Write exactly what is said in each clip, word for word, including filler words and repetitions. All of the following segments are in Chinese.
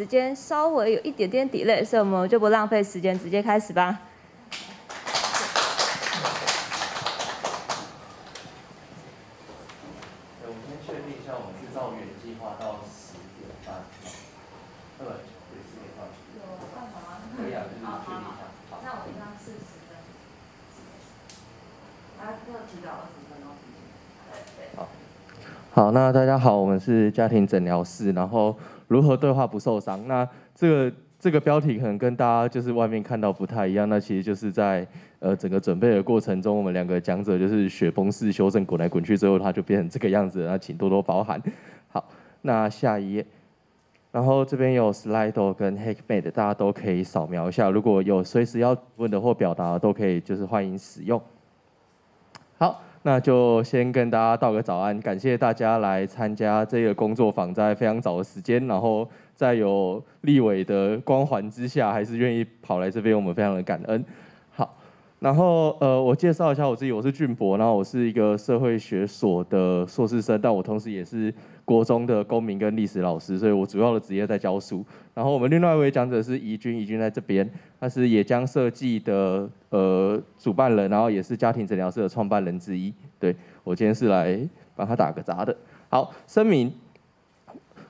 时间稍微有一点点 delay， 所以我们就不浪费时间，直接开始吧。我们先确定一下，我们是照原计划到十点半，对吧？对，十点半。有办法吗？可以啊，就是确定一下。好，那我们刚四十分，啊，不要提早二十分钟。好。 好，那大家好，我们是家庭诊疗室，然后如何对话不受伤？那这个这个标题可能跟大家就是外面看到不太一样，那其实就是在呃整个准备的过程中，我们两个讲者就是雪崩式修正滚来滚去，最后它就变成这个样子，那请多多包涵。好，那下一页，然后这边有 slido 跟 hackpad， 大家都可以扫描一下，如果有随时要问的或表达的都可以，就是欢迎使用。好。 那就先跟大家道个早安，感谢大家来参加这个工作坊，在非常早的时间，然后在有立委的光环之下，还是愿意跑来这边，我们非常的感恩。好，然后呃，我介绍一下我自己，我是俊博，然后我是一个社会学所的硕士生，但我同时也是国中的公民跟历史老师，所以我主要的职业在教书。然后我们另外一位讲者是怡君，怡君在这边，他是野江设计的。 呃，主办人，然后也是家庭诊疗室的创办人之一。对我今天是来帮他打个杂的。好，声明，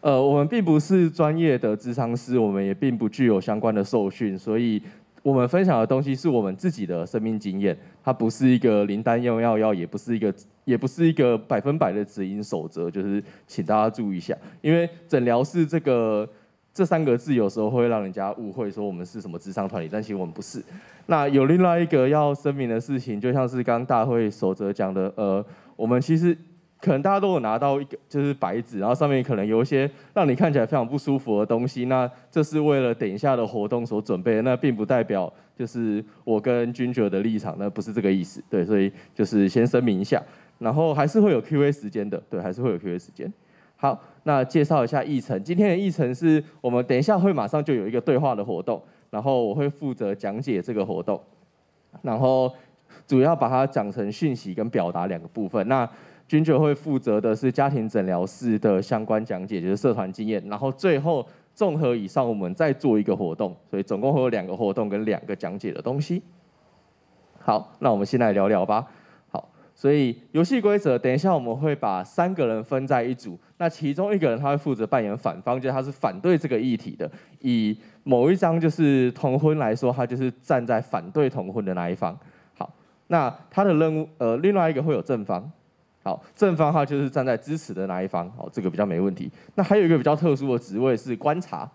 呃，我们并不是专业的咨商师，我们也并不具有相关的受训，所以我们分享的东西是我们自己的生命经验，它不是一个灵丹妙药药，也不是一个也不是一个百分百的指引守则，就是请大家注意一下，因为诊疗室这个。 这三个字有时候会让人家误会，说我们是什么咨商团体，但其实我们不是。那有另外一个要声明的事情，就像是刚刚大会守则讲的，呃，我们其实可能大家都有拿到一个就是白纸，然后上面可能有一些让你看起来非常不舒服的东西。那这是为了等一下的活动所准备的，那并不代表就是我跟君爵的立场，那不是这个意思。对，所以就是先声明一下，然后还是会有 Q A 时间的，对，还是会有 Q A 时间。 好，那介绍一下议程。今天的议程是我们等一下会马上就有一个对话的活动，然后我会负责讲解这个活动，然后主要把它讲成讯息跟表达两个部分。那君爵会负责的是家庭诊疗室的相关讲解，就是社团经验。然后最后综合以上，我们再做一个活动，所以总共会有两个活动跟两个讲解的东西。好，那我们先来聊聊吧。 所以游戏规则，等一下我们会把三个人分在一组，那其中一个人他会负责扮演反方，就是他是反对这个议题的。以某一张就是同婚来说，他就是站在反对同婚的那一方。好，那他的任务，呃，另外一个会有正方。好，正方他就是站在支持的那一方。好，这个比较没问题。那还有一个比较特殊的职位是观察，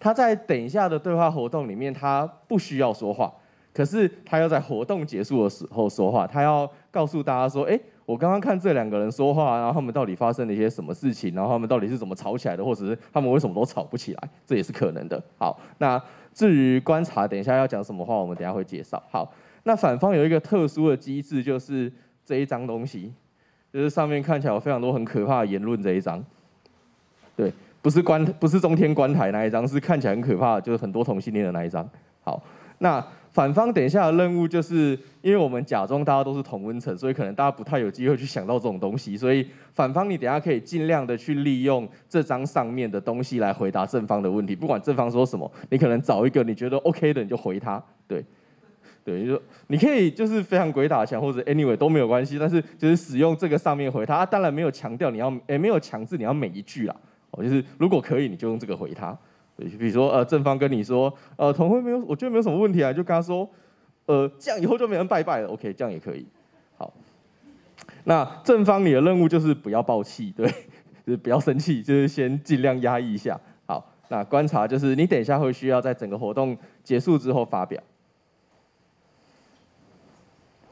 他在等一下的对话活动里面，他不需要说话。 可是他要在活动结束的时候说话，他要告诉大家说：“哎、欸，我刚刚看这两个人说话，然后他们到底发生了一些什么事情，然后他们到底是怎么吵起来的，或者是他们为什么都吵不起来，这也是可能的。”好，那至于观察，等一下要讲什么话，我们等一下会介绍。好，那反方有一个特殊的机制，就是这一张东西，就是上面看起来有非常多很可怕的言论这一张，对，不是关不是中天观台那一张，是看起来很可怕的，就是很多同性恋的那一张。好，那。 反方等一下的任务就是，因为我们假装大家都是同温层，所以可能大家不太有机会去想到这种东西。所以反方你等一下可以尽量的去利用这张上面的东西来回答正方的问题，不管正方说什么，你可能找一个你觉得 OK 的你就回他。对，对，你说你可以就是非常鬼打墙或者 anyway 都没有关系，但是就是使用这个上面回他。啊、当然没有强调你要，也没有强制你要每一句啦。哦，就是如果可以你就用这个回他。 比如说，呃，正方跟你说，呃，同婚没有，我觉得没有什么问题啊，就跟他说，呃，这样以后就没人拜拜了 ，OK， 这样也可以。好，那正方你的任务就是不要爆气，对，就是不要生气，就是先尽量压抑一下。好，那观察就是你等一下会需要在整个活动结束之后发表。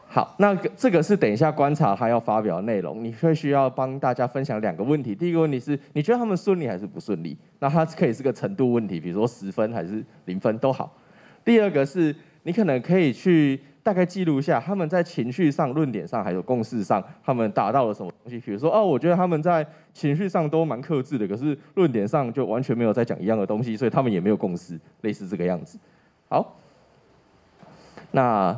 好，那这个是等一下观察他要发表的内容，你会需要帮大家分享两个问题。第一个问题是，你觉得他们顺利还是不顺利？ 那它可以是个程度问题，比如说十分还是零分都好。第二个是你可能可以去大概记录一下他们在情绪上、论点上还有共识上，他们达到了什么东西。比如说哦，我觉得他们在情绪上都蛮克制的，可是论点上就完全没有在讲一样的东西，所以他们也没有共识，类似这个样子。好，那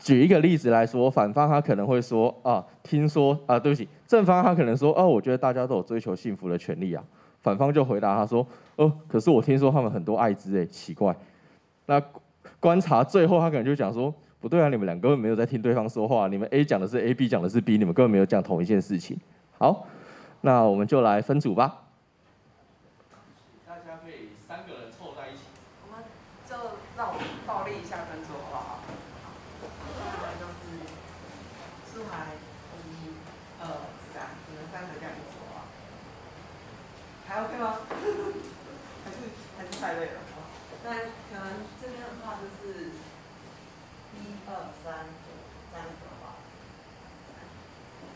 举一个例子来说，反方他可能会说啊，听说啊，对不起，正方他可能说哦、啊，我觉得大家都有追求幸福的权利啊。反方就回答他说：“哦，可是我听说他们很多艾滋哎，奇怪。”那观察最后他可能就讲说：“不对啊，你们两个根本没有在听对方说话，你们 A 讲的是 A，B 讲的是 B， 你们根本没有讲同一件事情。”好，那我们就来分组吧。 还 OK 吗？还是还是太累了。那可能这边的话就是一二三这样子吧。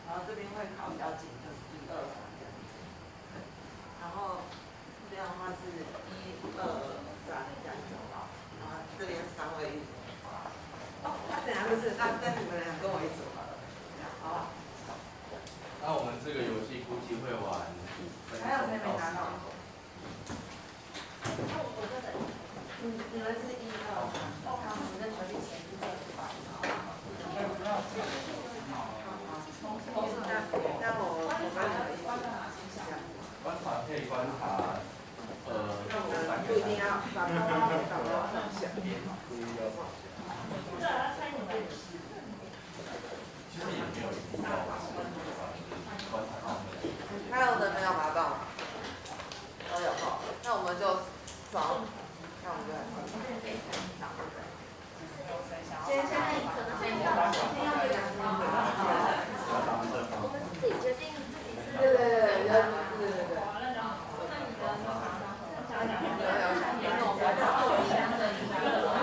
然后这边会靠比较紧，就是一二三这样子。然后这边的话是一二三这样子吧。然后这边三位一组。哦，那怎样就是那那你们两个为主吧，这样好不好？那我们这个游戏估计会玩。 还有谁没拿到？那我我这里，你你们是一二三，然后我们的球队前是这一块，好，好，那那我我们可以观察可以观察，呃，不一定要把它放到很前面，不一定要放前面。对啊，猜你们。其实也没有必要观察他们。 还有人没有拿到吗？都有报，那我们就走，那我们就来走。先先可能先要先要两个。我们是自己决定自己是。对对对对对对对。那你的那啥啥？有有有，那我们找我们班的一个，那我们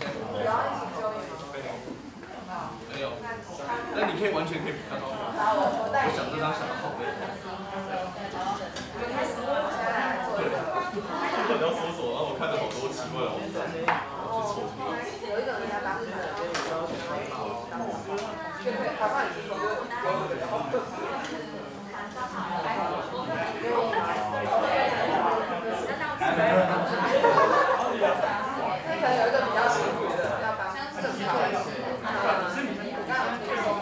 这班。然后一起交流吗？没有。那你可以完全可以看到。 我想这张想的好累。对，我要搜索，然后我看了好多奇怪的网站，我去搜。有一种人家把自己的这个当网红，对对，好像已经有了。那可能有一个比较辛苦的，要把这个比较辛苦的，我刚刚听说。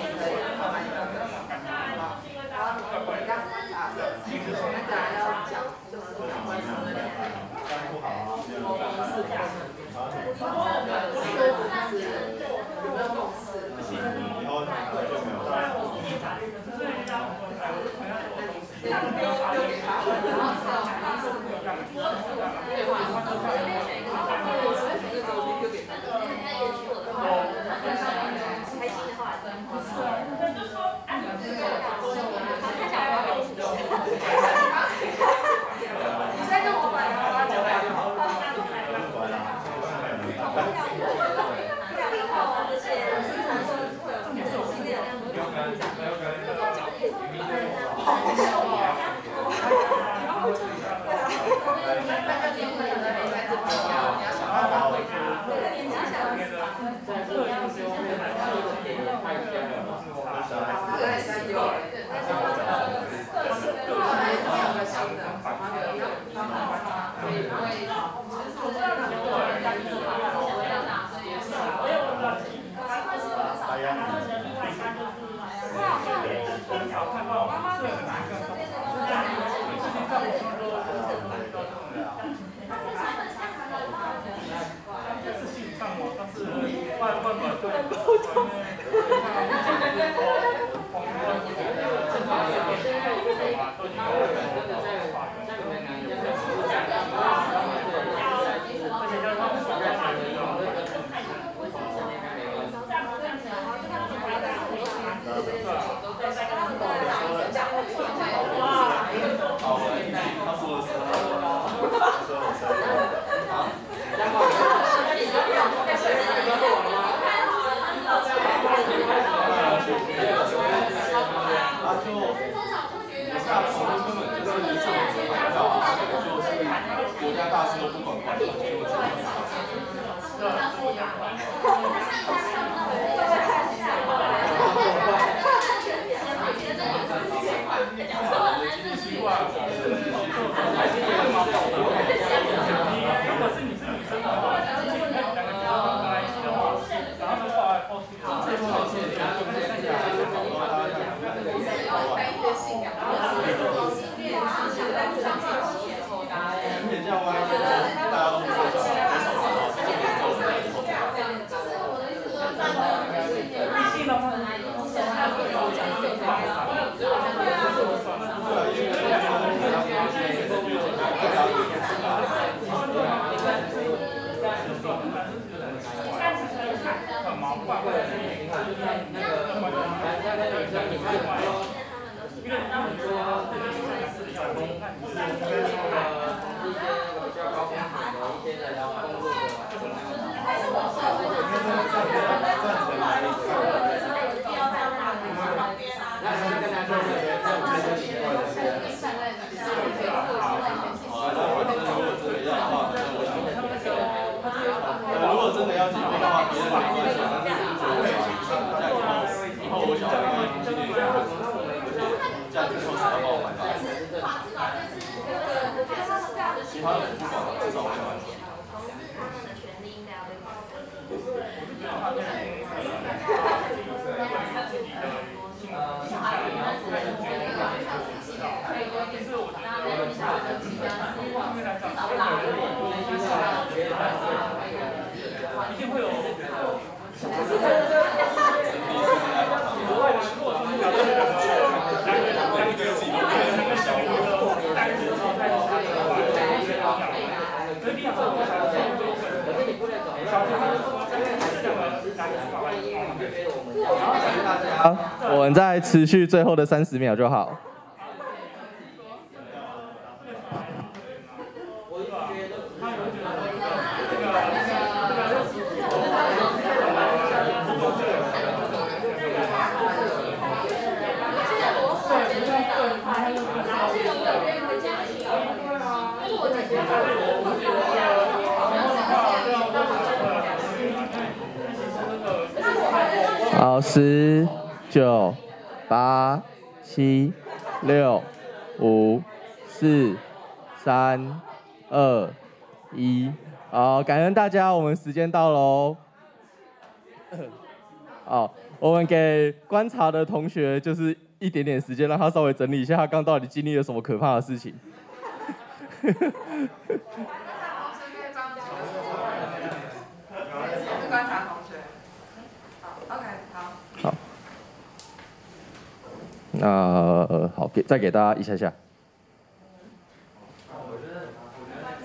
票啊，大家都不做账。就是我的意思说，在微信的话，之前还会有讲这块的。对，因为大家都知道，现在就是大家都知道。但是很忙，不管为了谁，就是那个，因为他们说。 好，我们再持续最后的三十秒就好。 好，十、九、八、七、六、五、四、三、二、一。好，感恩大家，我们时间到喽。好，我们给观察的同学就是一点点时间，让他稍微整理一下他刚到底经历了什么可怕的事情。观察同学，好 ，OK， 好。好，那、呃、好，给再给大家一下下。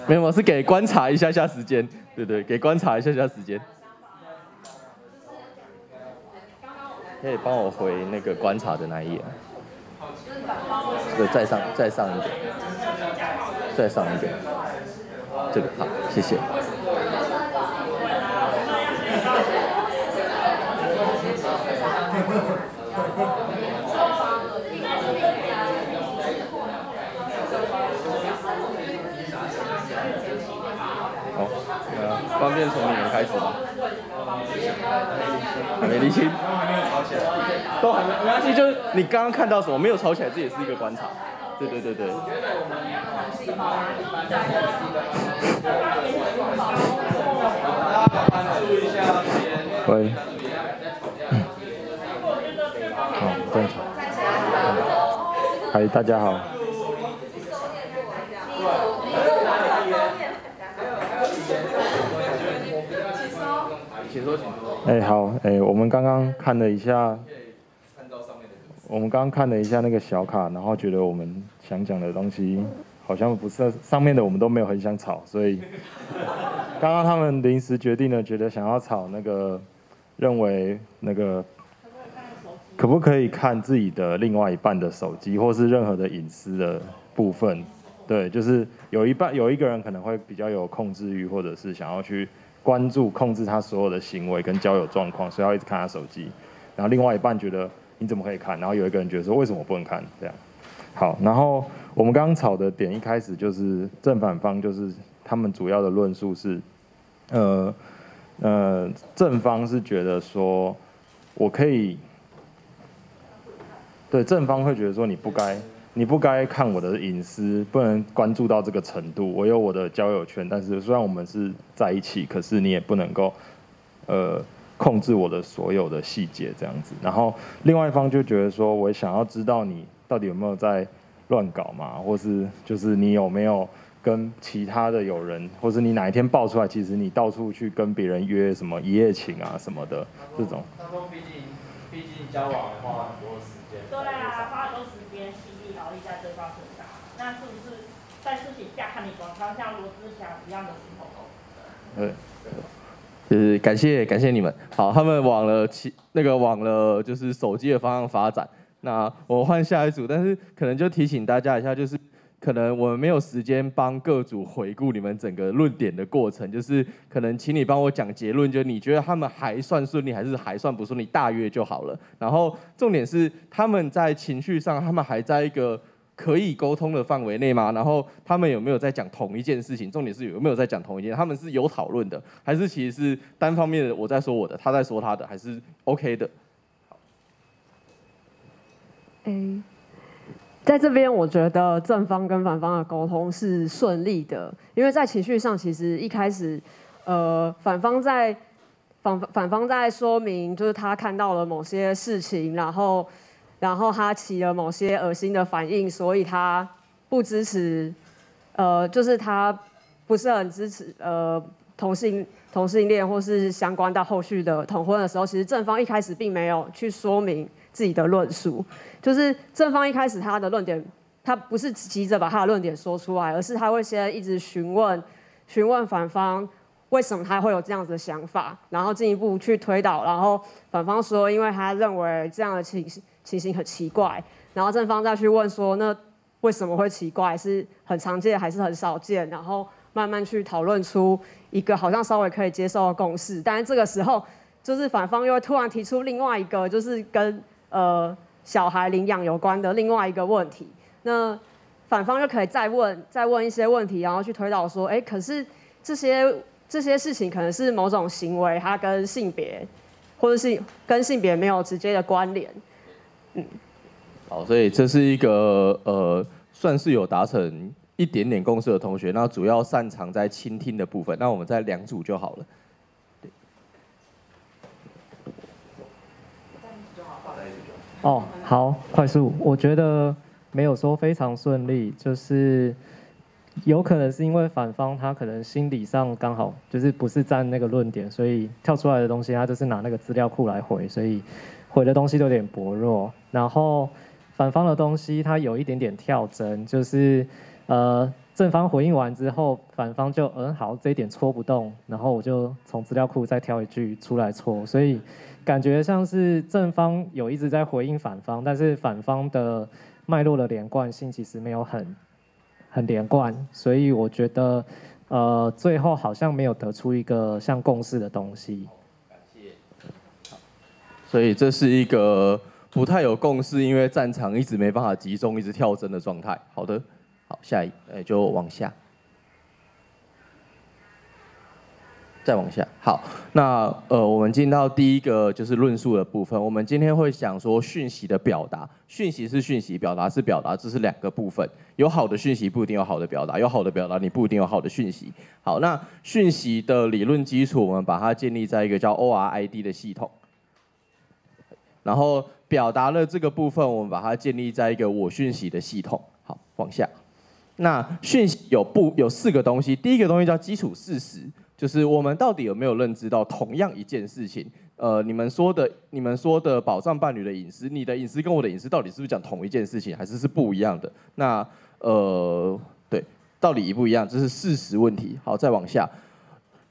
没有，是给观察一下下时间，对对，给观察一下下时间。可以帮我回那个观察的那一页。对，再上再上一点，再上一点，这个好，谢谢。 方便从你们开始吗？还没理清，都还没有吵起来，都还没没关系，就是你刚刚看到什么没有吵起来，这也是一个观察。对对对对。喂。好，正常。嗨，大家好。 哎、欸，好，哎、欸，我们刚刚看了一下，我们刚刚看了一下那个小卡，然后觉得我们想讲的东西好像不是上面的，我们都没有很想吵，所以刚刚他们临时决定了，觉得想要吵那个，认为那个可不可以看自己的另外一半的手机，或是任何的隐私的部分？对，就是有一半有一个人可能会比较有控制欲，或者是想要去。 关注控制他所有的行为跟交友状况，所以要一直看他手机。然后另外一半觉得你怎么可以看？然后有一个人觉得说为什么我不能看？这样好。然后我们刚刚吵的点一开始就是正反方，就是他们主要的论述是，呃呃，正方是觉得说我可以，对，正方会觉得说你不该你不该看我的隐私，不能关注到这个程度。我有我的交友圈，但是虽然我们是。 在一起，可是你也不能够，呃，控制我的所有的细节这样子。然后另外一方就觉得说，我想要知道你到底有没有在乱搞嘛，或是就是你有没有跟其他的友人，或是你哪一天爆出来，其实你到处去跟别人约什么一夜情啊什么的这种。他说毕竟毕竟交往花很多时间。对啊，花很多时间，心力劳力在对方身上。那是不是在私底下看你广告像罗志祥一样的情头狗？对。就是感谢感谢你们，好，他们往了其那个往了就是手机的方向发展。那我换下一组，但是可能就提醒大家一下，就是可能我们没有时间帮各组回顾你们整个论点的过程，就是可能请你帮我讲结论，就你觉得他们还算顺利还是还算不顺利，大约就好了。然后重点是他们在情绪上，他们还在一个可以沟通的范围内吗？然后他们有没有在讲同一件事情？重点是有没有在讲同一件事？他们是有讨论的，还是其实是单方面的？我在说我的，他在说他的，还是 OK 的？欸、在这边我觉得正方跟反方的沟通是顺利的，因为在情绪上，其实一开始，呃，反方在反反方在说明，就是他看到了某些事情，然后。然后他起了某些恶心的反应，所以他不支持，呃，就是他不是很支持呃同性同性恋或是相关到后续的同婚的时候，其实正方一开始并没有去说明自己的论述，就是正方一开始他的论点，他不是急着把他的论点说出来，而是他会先一直询问询问反方。为什么他会有这样子的想法？然后进一步去推导，然后反方说，因为他认为这样的情情形很奇怪，然后正方再去问说，那为什么会奇怪？是很常见还是很少见？然后慢慢去讨论出一个好像稍微可以接受的共识。但是这个时候，就是反方又会突然提出另外一个，就是跟呃小孩领养有关的另外一个问题。那反方就可以再问再问一些问题，然后去推导说，哎，可是这些。这些事情可能是某种行为，它跟性别，或者是跟性别没有直接的关联。嗯，好，所以这是一个呃，算是有达成一点点共识的同学，那主要擅长在倾听的部分。那我们在两组就好了。哦，好，快速。我觉得没有说非常顺利，就是。有可能是因为反方他可能心理上刚好就是不是站那个论点，所以跳出来的东西他就是拿那个资料库来回，所以回的东西都有点薄弱。然后反方的东西他有一点点跳针，就是呃正方回应完之后，反方就嗯好这一点戳不动，然后我就从资料库再挑一句出来戳，所以感觉像是正方有一直在回应反方，但是反方的脉络的连贯性其实没有很。很连贯，所以我觉得，呃，最后好像没有得出一个像共识的东西。感谢。所以这是一个不太有共识，因为战场一直没办法集中，一直跳针的状态。好的，好，下一，哎，就往下，再往下。好，那呃，我们进到第一个就是论述的部分。我们今天会想说讯息的表达，讯息是讯息，表达是表达，这是两个部分。有好的讯息不一定有好的表达，有好的表达你不一定有好的讯息。好，那讯息的理论基础，我们把它建立在一个叫 O R I D 的系统。然后表达的这个部分，我们把它建立在一个我讯息的系统。好，往下。那讯息有不有四个东西，第一个东西叫基础事实。就是我们到底有没有认知到同样一件事情？呃，你们说的、你们说的保障伴侣的隐私，你的隐私跟我的隐私到底是不是讲同一件事情，还是是不一样的？那呃，对，到底一不一样，这是事实问题。好，再往下，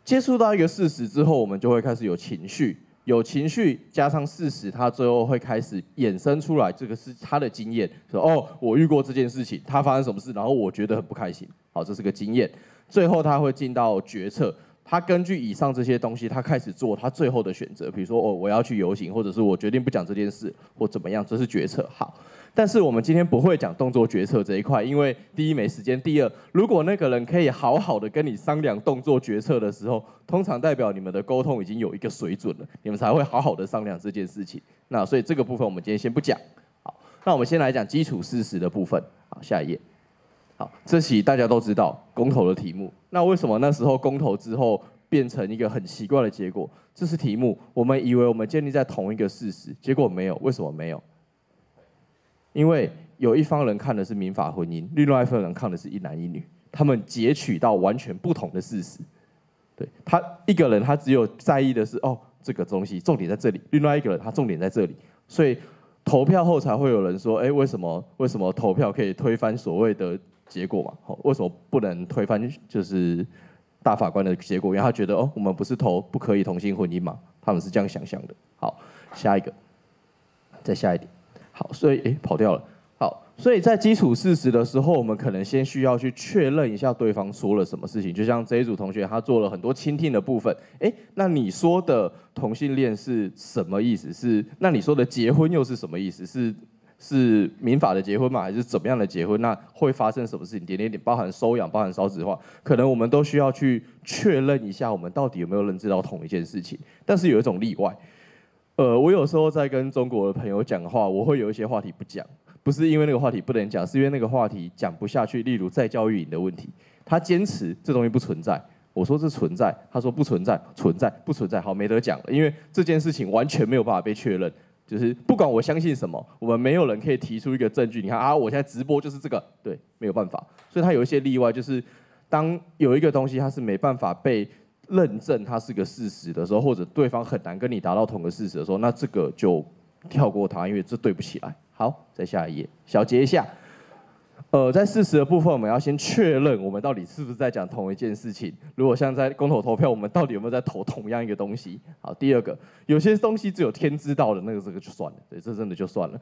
接触到一个事实之后，我们就会开始有情绪，有情绪加上事实，它最后会开始衍生出来，这个是他的经验，说哦，我遇过这件事情，他发生什么事，然后我觉得很不开心。好，这是个经验，最后他会进到决策。他根据以上这些东西，他开始做他最后的选择，比如说哦，我要去游行，或者是我决定不讲这件事，或怎么样，这是决策。好，但是我们今天不会讲动作决策这一块，因为第一没时间，第二如果那个人可以好好的跟你商量动作决策的时候，通常代表你们的沟通已经有一个水准了，你们才会好好的商量这件事情。那所以这个部分我们今天先不讲。好，那我们先来讲基础事实的部分。好，下一页。好，这期大家都知道公投的题目。那为什么那时候公投之后变成一个很奇怪的结果？这是题目，我们以为我们建立在同一个事实，结果没有。为什么没有？因为有一方人看的是民法婚姻，另外一方人看的是一男一女。他们截取到完全不同的事实。对他一个人，他只有在意的是哦这个东西重点在这里，另外一个人他重点在这里，所以投票后才会有人说，哎，为什么为什么投票可以推翻所谓的结果嘛？哦，为什么不能推翻就是大法官的结果？因为他觉得哦，我们不是投不可以同性婚姻嘛？他们是这样想象的。好，下一个，再下一点。好，所以哎跑掉了。 所以在基础事实的时候，我们可能先需要去确认一下对方说了什么事情。就像这一组同学，他做了很多倾听的部分。哎，那你说的同性恋是什么意思？是那你说的结婚又是什么意思？是是民法的结婚吗？还是怎么样的结婚？那会发生什么事情？点点点，包含收养，包含少子化，可能我们都需要去确认一下，我们到底有没有认知到同一件事情。但是有一种例外，呃，我有时候在跟中国的朋友讲话，我会有一些话题不讲。 不是因为那个话题不能讲，是因为那个话题讲不下去。例如再教育营的问题，他坚持这东西不存在。我说这存在，他说不存在，存在不存在，好没得讲了。因为这件事情完全没有办法被确认，就是不管我相信什么，我们没有人可以提出一个证据。你看啊，我现在直播就是这个，对，没有办法。所以它有一些例外，就是当有一个东西它是没办法被认证，它是个事实的时候，或者对方很难跟你达到同个事实的时候，那这个就跳过它，因为这对不起来。 好，再下一页，小结一下。呃，在事实的部分，我们要先确认我们到底是不是在讲同一件事情。如果像在公投投票，我们到底有没有在投同样一个东西？好，第二个，有些东西只有天知道的，那个这个就算了，对，这真的就算了。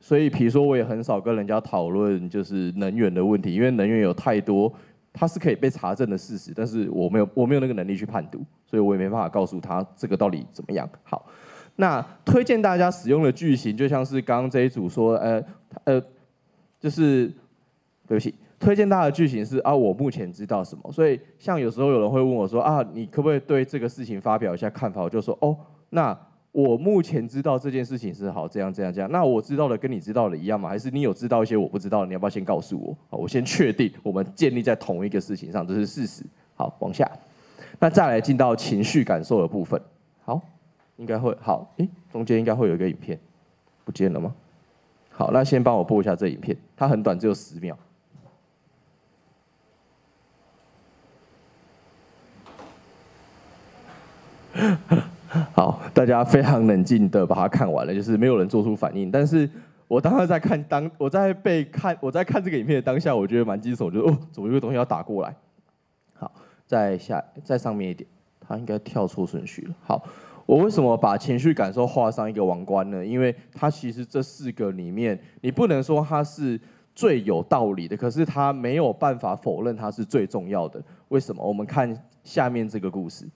所以，比如说，我也很少跟人家讨论就是能源的问题，因为能源有太多它是可以被查证的事实，但是我没有我没有那个能力去判读，所以我也没办法告诉他这个到底怎么样。好。 那推荐大家使用的句型，就像是刚刚这一组说，呃呃，就是对不起，推荐大家的句型是啊，我目前知道什么。所以像有时候有人会问我说啊，你可不可以对这个事情发表一下看法？我就说哦，那我目前知道这件事情是好这样这样这样。那我知道的跟你知道的一样吗？还是你有知道一些我不知道的？你要不要先告诉我？好，我先确定我们建立在同一个事情上，这是事实。好，往下，那再来进到情绪感受的部分。好。 应该会好，诶，中间应该会有一个影片，不见了吗？好，那先帮我播一下这影片，它很短，只有十秒。好，大家非常冷静的把它看完了，就是没有人做出反应。但是我当时在看当我在被看我在看这个影片的当下，我觉得蛮惊悚，就是哦，怎么有个东西要打过来？好，再下再上面一点，它应该跳错顺序了。好。 我为什么把情绪感受画上一个王冠呢？因为它其实这四个里面，你不能说它是最有道理的，可是它没有办法否认它是最重要的。为什么？我们看下面这个故事。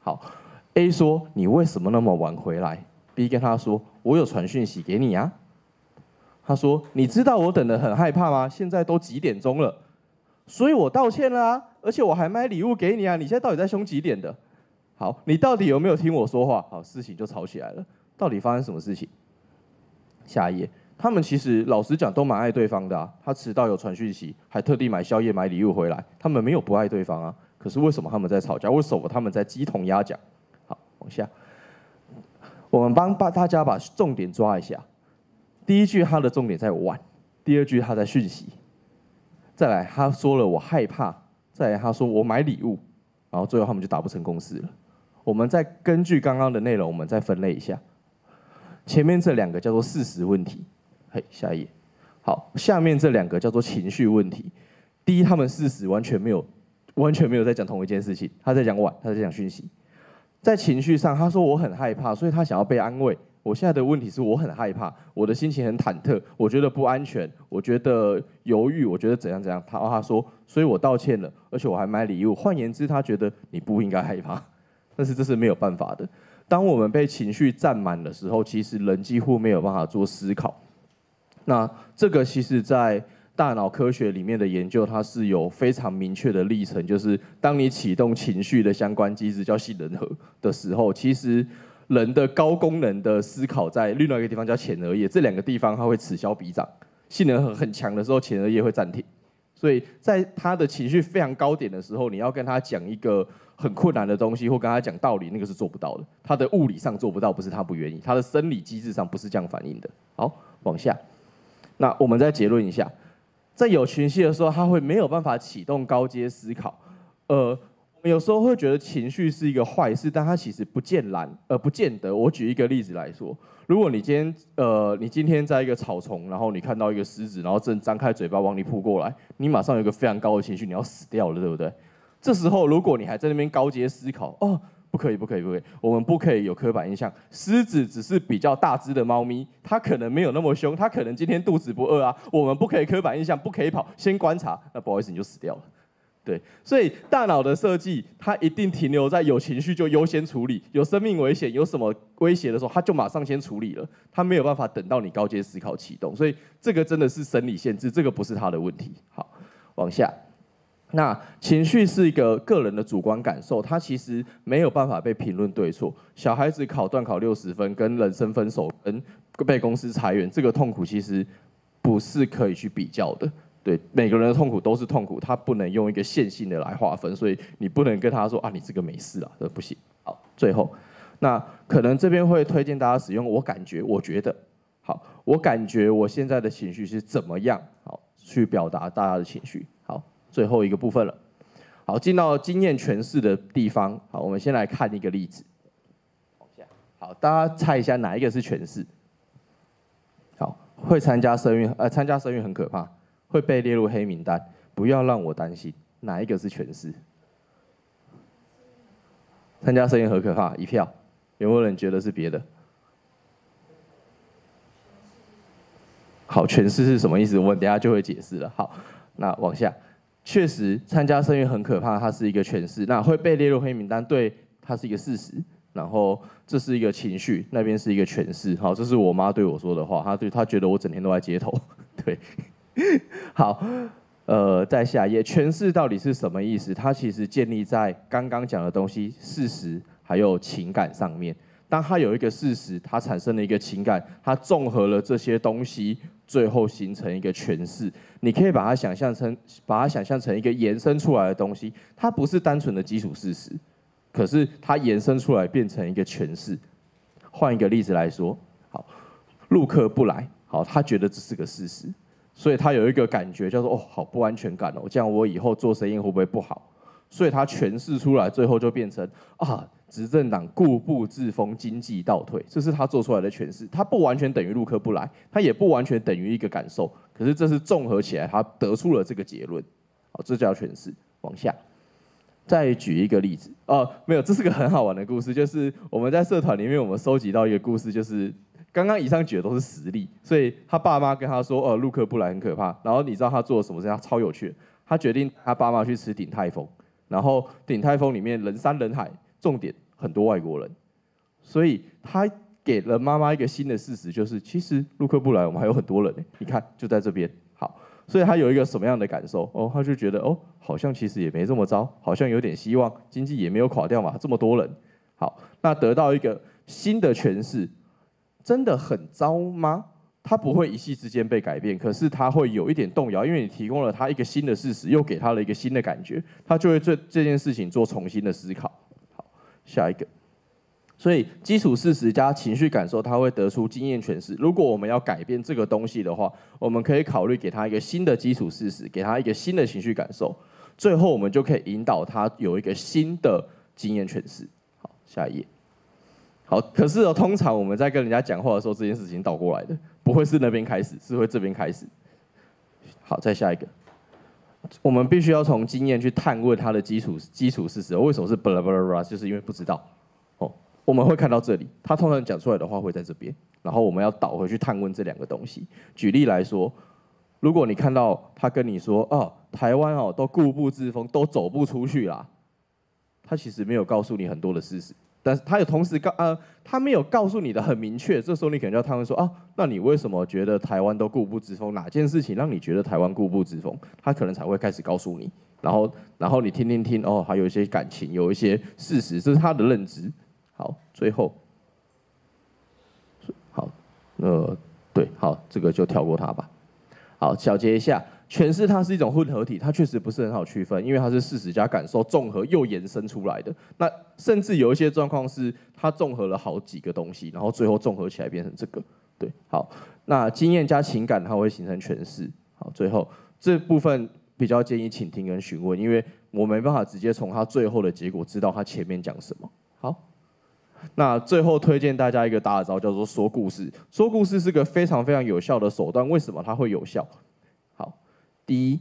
好 ，A 说：“你为什么那么晚回来 ？”B 跟他说：“我有传讯息给你啊。”他说：“你知道我等得很害怕吗？现在都几点钟了，所以我道歉了啊，而且我还买礼物给你啊。你现在到底在凶几点的？” 好，你到底有没有听我说话？好，事情就吵起来了。到底发生什么事情？下一页，他们其实老实讲都蛮爱对方的啊。他迟到有传讯息，还特地买宵夜、买礼物回来。他们没有不爱对方啊。可是为什么他们在吵架？为什么他们在鸡同鸭讲？好，往下，我们帮把大家把重点抓一下。第一句他的重点在晚，第二句他在讯息，再来他说了我害怕，再来他说我买礼物，然后最后他们就达不成共识了。 我们再根据刚刚的内容，我们再分类一下。前面这两个叫做事实问题，嘿，下一页。好，下面这两个叫做情绪问题。第一，他们事实完全没有，完全没有在讲同一件事情，他在讲晚，他在讲讯息。在情绪上，他说我很害怕，所以他想要被安慰。我现在的问题是我很害怕，我的心情很忐忑，我觉得不安全，我觉得犹豫，我觉得怎样怎样。他他说，所以我道歉了，而且我还买礼物。换言之，他觉得你不应该害怕。 但是这是没有办法的。当我们被情绪占满的时候，其实人几乎没有办法做思考。那这个其实，在大脑科学里面的研究，它是有非常明确的历程，就是当你启动情绪的相关机制叫杏仁核的时候，其实人的高功能的思考在另外一个地方叫前额叶，这两个地方它会此消彼长。杏仁核很强的时候，前额叶会暂停。 所以在他的情绪非常高点的时候，你要跟他讲一个很困难的东西，或跟他讲道理，那个是做不到的。他的物理上做不到，不是他不愿意，他的生理机制上不是这样反应的。好，往下。那我们再结论一下，在有情绪的时候，他会没有办法启动高阶思考。呃，我们有时候会觉得情绪是一个坏事，但它其实不见然，呃，不见得。我举一个例子来说，如果你今天，呃，你今天在一个草丛，然后你看到一个狮子，然后正张开嘴巴往你扑过来，你马上有一个非常高的情绪，你要死掉了，对不对？这时候，如果你还在那边高阶思考，哦。 不可以，不可以，不可以！我们不可以有刻板印象。狮子只是比较大只的猫咪，它可能没有那么凶，它可能今天肚子不饿啊。我们不可以刻板印象，不可以跑，先观察。那不好意思，你就死掉了。对，所以大脑的设计，它一定停留在有情绪就优先处理，有生命危险、有什么威胁的时候，它就马上先处理了，它没有办法等到你高阶思考启动。所以这个真的是生理限制，这个不是它的问题。好，往下。 那情绪是一个个人的主观感受，它其实没有办法被评论对错。小孩子考段考六十分，跟人生分手，跟被公司裁员，这个痛苦其实不是可以去比较的。对，每个人的痛苦都是痛苦，他不能用一个线性的来划分，所以你不能跟他说啊，你这个没事啊，这不行。好，最后，那可能这边会推荐大家使用我感觉，我觉得，好，我感觉我现在的情绪是怎么样，好，去表达大家的情绪。 最后一个部分了，好，进到经验诠释的地方，好，我们先来看一个例子。好，大家猜一下哪一个是诠释？好，会参加生育，呃，参加生育很可怕，会被列入黑名单，不要让我担心。哪一个是诠释？参加生育很可怕，一票，有没有人觉得是别的？好，诠释是什么意思？我们等一下就会解释了。好，那往下。 确实，参加生育很可怕，它是一个诠释，那会被列入黑名单，对，它是一个事实。然后这是一个情绪，那边是一个诠释。好，这是我妈对我说的话，她对她觉得我整天都在街头。对，好，呃，再下一页，诠释到底是什么意思？它其实建立在刚刚讲的东西、事实还有情感上面。当它有一个事实，它产生了一个情感，它综合了这些东西。 最后形成一个诠释，你可以把它想象成，把它想象成一个延伸出来的东西，它不是单纯的基础事实，可是它延伸出来变成一个诠释。换一个例子来说，好，陆克不来，好，他觉得这是个事实，所以他有一个感觉叫做哦，好不安全感哦，这样我以后做生意会不会不好？所以他诠释出来，最后就变成啊。 执政党固步自封，经济倒退，这是他做出来的诠释。他不完全等于陆克不来，他也不完全等于一个感受，可是这是综合起来，他得出了这个结论。好，这叫诠释。往下，再举一个例子。哦，没有，这是个很好玩的故事，就是我们在社团里面，我们收集到一个故事，就是刚刚以上举的都是实例，所以他爸妈跟他说，哦，陆克不来很可怕。然后你知道他做了什么事？他超有趣，他决定他爸妈去吃鼎泰丰，然后鼎泰丰里面人山人海。 重点很多外国人，所以他给了妈妈一个新的事实，就是其实陆克不来，我们还有很多人呢。你看，就在这边。好，所以他有一个什么样的感受？哦，他就觉得哦，好像其实也没这么糟，好像有点希望，经济也没有垮掉嘛，这么多人。好，那得到一个新的诠释，真的很糟吗？他不会一夕之间被改变，可是他会有一点动摇，因为你提供了他一个新的事实，又给他了一个新的感觉，他就会对这件事情做重新的思考。 下一个，所以基础事实加情绪感受，它会得出经验诠释。如果我们要改变这个东西的话，我们可以考虑给他一个新的基础事实，给他一个新的情绪感受，最后我们就可以引导他有一个新的经验诠释。好，下一页。好，可是哦，通常我们在跟人家讲话的时候，这件事情倒过来的，不会是那边开始，是会这边开始。好，再下一个。 我们必须要从经验去探问它的基础基础事实，为什么是巴拉巴拉巴拉，就是因为不知道。哦，我们会看到这里，它通常讲出来的话会在这边，然后我们要倒回去探问这两个东西。举例来说，如果你看到他跟你说哦，台湾哦都固步自封，都走不出去啦，他其实没有告诉你很多的事实，但是他有同时告呃，他没有告诉你的很明确，这时候你可能就要探问说啊，那你为什么觉得台湾都固步自封？哪件事情让你觉得台湾固步自封？他可能才会开始告诉你，然后然后你听听听哦，还有一些感情，有一些事实，这是他的认知。好，最后，好，呃，对，好，这个就跳过它吧。好，小结一下。 诠释它是一种混合体，它确实不是很好区分，因为它是事实加感受综合又延伸出来的。那甚至有一些状况是它综合了好几个东西，然后最后综合起来变成这个。对，好，那经验加情感它会形成诠释。好，最后这部分比较建议倾听跟询问，因为我没办法直接从他最后的结果知道他前面讲什么。好，那最后推荐大家一个大招，叫做说故事。说故事是个非常非常有效的手段。为什么它会有效？好，第一，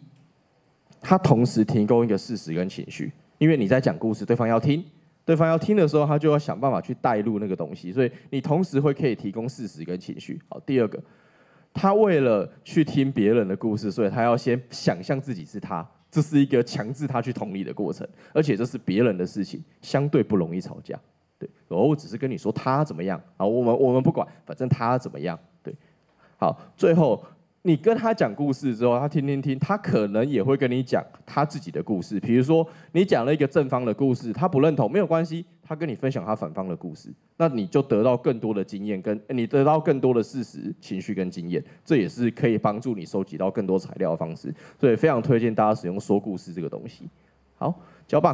它同时提供一个事实跟情绪，因为你在讲故事，对方要听。 对方要听的时候，他就要想办法去带入那个东西，所以你同时会可以提供事实跟情绪。好，第二个，他为了去听别人的故事，所以他要先想象自己是他，这是一个强制他去同理的过程，而且这是别人的事情，相对不容易吵架。对，然后我只是跟你说他怎么样，好，我们我们不管，反正他怎么样。对，好，最后你跟他讲故事之后，他听听听，他可能也会跟你讲他自己的故事，比如说。 你讲了一个正方的故事，他不认同没有关系，他跟你分享他反方的故事，那你就得到更多的经验，跟你得到更多的事实、情绪跟经验，这也是可以帮助你收集到更多材料的方式，所以非常推荐大家使用说故事这个东西。好，交棒。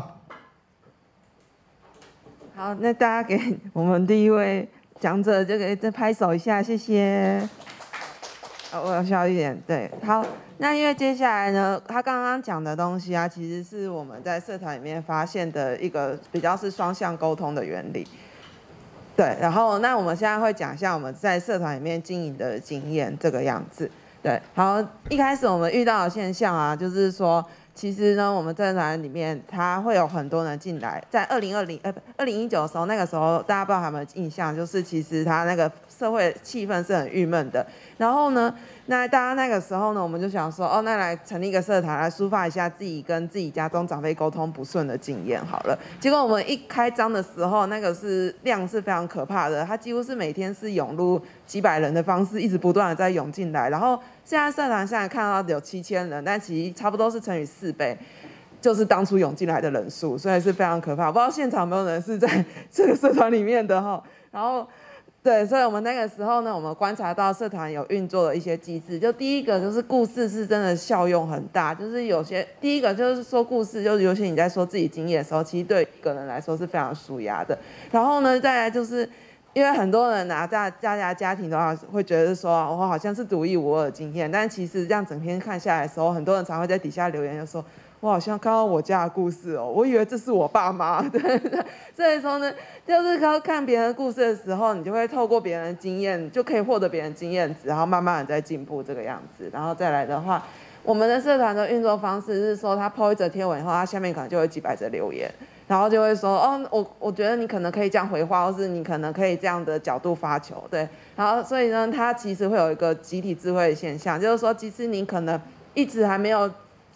好，那大家给我们第一位讲者就给再拍手一下，谢谢。 我要笑一点，对，好，那因为接下来呢，他刚刚讲的东西啊，其实是我们在社团里面发现的一个比较是双向沟通的原理，对，然后那我们现在会讲一下我们在社团里面经营的经验这个样子，对，好，一开始我们遇到的现象啊，就是说，其实呢，我们社团里面他会有很多人进来，在二零二零呃二零一九的时候，那个时候大家不知道有没有印象，就是其实他那个。 社会气氛是很郁闷的，然后呢，那大家那个时候呢，我们就想说，哦，那来成立一个社团，来抒发一下自己跟自己家中长辈沟通不顺的经验好了。结果我们一开张的时候，那个是量是非常可怕的，它几乎是每天是涌入几百人的方式，一直不断的在涌进来。然后现在社团现在看到有七千人，但其实差不多是乘以四倍。 就是当初涌进来的人数，所以是非常可怕。不知道现场有没有人是在这个社团里面的哈，然后。 对，所以我们那个时候呢，我们观察到社团有运作的一些机制。就第一个就是故事是真的效用很大，就是有些第一个就是说故事，就是尤其你在说自己经验的时候，其实对一个人来说是非常舒压的。然后呢，再来就是因为很多人啊，大大家家庭的话会觉得说，我、哦、好像是独一无二的经验，但其实这样整篇看下来的时候，很多人常会在底下留言就说。 我好像看到我家的故事哦，我以为这是我爸妈，对对。所以说呢，就是看看别人的故事的时候，你就会透过别人的经验，就可以获得别人经验值，然后慢慢的在进步这个样子。然后再来的话，我们的社团的运作方式是说，他 po 一则贴文以后，他下面可能就会几百则留言，然后就会说，哦，我我觉得你可能可以这样回话，或是你可能可以这样的角度发球，对。然后所以呢，它其实会有一个集体智慧的现象，就是说，即使你可能一直还没有。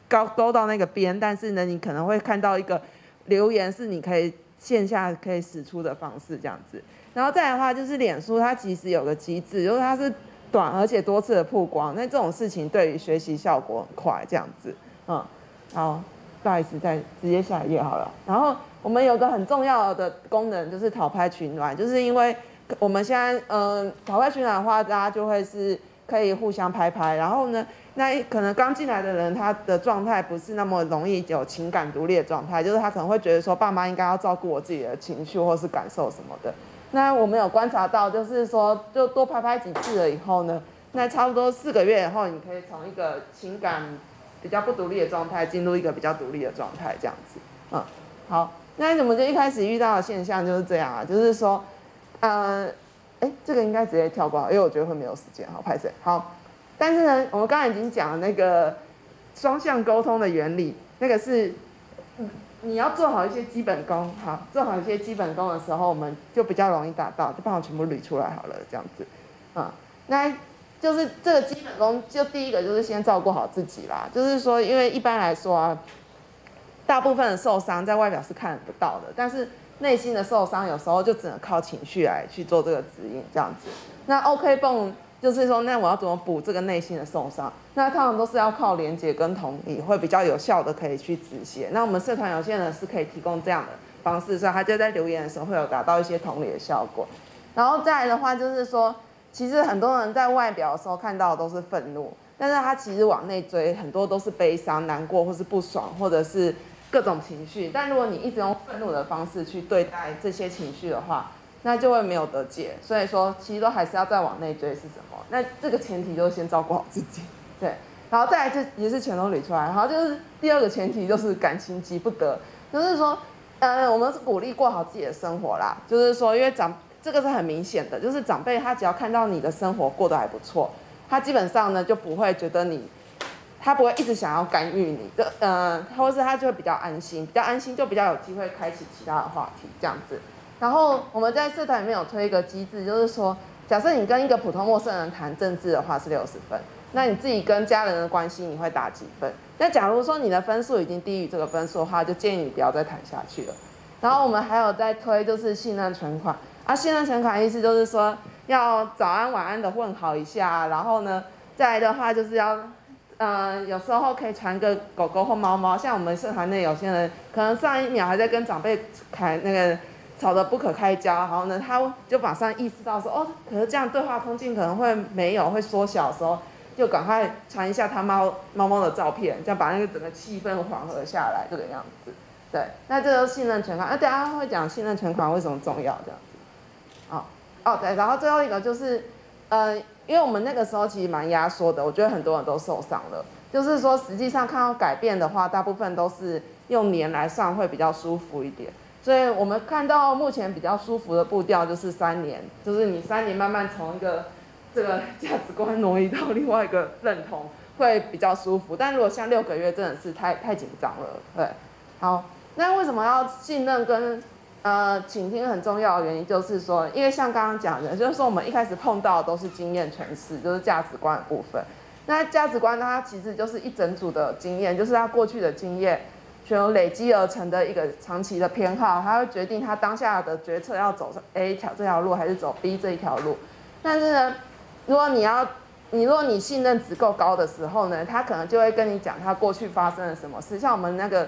高勾到那个边，但是呢，你可能会看到一个留言是你可以线下可以使出的方式这样子。然后再来的话，就是脸书它其实有个机制，就是它是短而且多次的曝光，那这种事情对于学习效果很快这样子。嗯，好，不好意思，再直接下一页好了。然后我们有个很重要的功能就是讨拍取暖，就是因为我们现在嗯讨拍取暖的话，大家就会是可以互相拍拍，然后呢。 那可能刚进来的人，他的状态不是那么容易有情感独立的状态，就是他可能会觉得说，爸妈应该要照顾我自己的情绪或是感受什么的。那我们有观察到，就是说，就多拍拍几次了以后呢，那差不多四个月以后，你可以从一个情感比较不独立的状态，进入一个比较独立的状态，这样子。嗯，好，那我们就一开始遇到的现象就是这样啊，就是说，呃，哎，这个应该直接跳过，因为我觉得会没有时间，好，拍谁？好。 但是呢，我们刚才已经讲了那个双向沟通的原理，那个是，你要做好一些基本功，好，做好一些基本功的时候，我们就比较容易达到，就把我全部捋出来好了，这样子，啊、嗯，那就是这个基本功，就第一个就是先照顾好自己啦，就是说，因为一般来说啊，大部分的受伤在外表是看不到的，但是内心的受伤有时候就只能靠情绪来去做这个指引，这样子。那 OK 繃。 就是说，那我要怎么补这个内心的受伤？那通常都是要靠连结跟同理，会比较有效的可以去止血。那我们社团有些人是可以提供这样的方式，所以他就在留言的时候会有达到一些同理的效果。然后再来的话，就是说，其实很多人在外表的时候看到的都是愤怒，但是他其实往内追，很多都是悲伤、难过，或是不爽，或者是各种情绪。但如果你一直用愤怒的方式去对待这些情绪的话， 那就会没有得解，所以说其实都还是要再往内追是什么？那这个前提就是先照顾好自己，对。然后再来就也是全都捋出来。然后就是第二个前提就是感情急不得，就是说，呃，我们是鼓励过好自己的生活啦。就是说，因为长这个是很明显的，就是长辈他只要看到你的生活过得还不错，他基本上呢就不会觉得你，他不会一直想要干预你的，呃，或是他就会比较安心，比较安心就比较有机会开启其他的话题这样子。然后我们在社团里面有推一个机制，就是说，假设你跟一个普通陌生人谈政治的话是六十分，那你自己跟家人的关系你会打几分？那假如说你的分数已经低于这个分数的话，就建议你不要再谈下去了。然后我们还有在推就是信任存款，啊，信任存款意思就是说要早安晚安的问好一下，然后呢，再来的话就是要，呃，有时候可以传个狗狗或猫猫，像我们社团内有些人可能上一秒还在跟长辈谈那个，吵得不可开交，然后呢，他就马上意识到说，哦，可是这样对话空间可能会没有，会缩小的时候，就赶快传一下他猫猫猫的照片，这样把那个整个气氛缓和下来，这个样子。对，那这就是信任存款。那、啊、大家会讲信任存款为什么重要这样子？哦哦对，然后最后一个就是，呃，因为我们那个时候其实蛮压缩的，我觉得很多人都受伤了。就是说，实际上看到改变的话，大部分都是用年来算会比较舒服一点。所以我们看到目前比较舒服的步调就是三年，就是你三年慢慢从一个这个价值观挪移到另外一个认同，会比较舒服。但如果像六个月真的是太太紧张了，对。好，那为什么要信任跟呃倾听很重要的原因就是说，因为像刚刚讲的，就是说我们一开始碰到的都是经验诠释，就是价值观的部分。那价值观它其实就是一整组的经验，就是它过去的经验。全有累积而成的一个长期的偏好，他会决定他当下的决策要走 A 条这条路还是走 B 这一条路。但是呢，如果你要你如果你信任值够高的时候呢，他可能就会跟你讲他过去发生了什么事。像我们那个